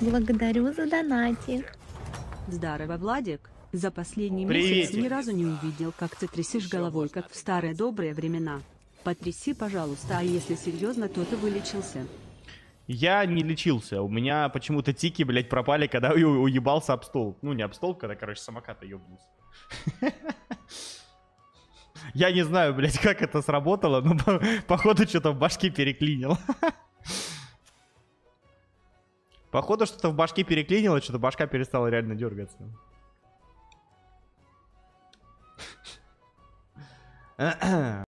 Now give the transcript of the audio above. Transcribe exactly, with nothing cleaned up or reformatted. Благодарю за донатик. Здорово, Владик. За последний Приветик. месяц ни разу не увидел, как ты трясешь головой, как в старые добрые времена. Потряси, пожалуйста, а если серьезно, то ты вылечился. Я не лечился. У меня почему-то тики, блядь, пропали, когда я уебался об стол. Ну, не об стол, когда, короче, самоката ебнулся. Я не знаю, блядь, как это сработало, но походу что-то в башке переклинило. Походу что-то в башке переклинило, что-то башка перестала реально дергаться.